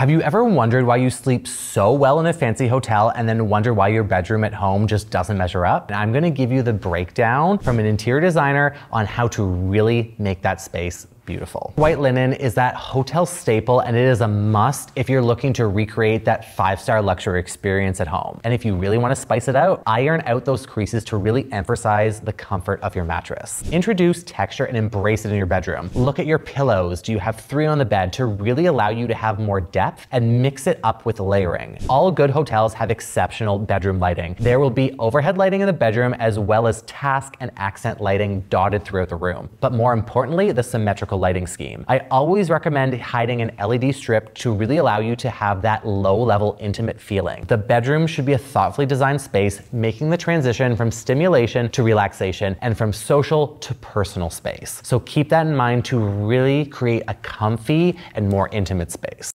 Have you ever wondered why you sleep so well in a fancy hotel and then wonder why your bedroom at home just doesn't measure up? And I'm gonna give you the breakdown from an interior designer on how to really make that space beautiful. White linen is that hotel staple, and it is a must if you're looking to recreate that five-star luxury experience at home. And if you really want to spice it out, iron out those creases to really emphasize the comfort of your mattress. Introduce texture and embrace it in your bedroom. Look at your pillows. Do you have three on the bed to really allow you to have more depth, and mix it up with layering. All good hotels have exceptional bedroom lighting. There will be overhead lighting in the bedroom as well as task and accent lighting dotted throughout the room. But more importantly, the symmetrical lighting scheme. I always recommend hiding an LED strip to really allow you to have that low-level intimate feeling. The bedroom should be a thoughtfully designed space, making the transition from stimulation to relaxation and from social to personal space. So keep that in mind to really create a comfy and more intimate space.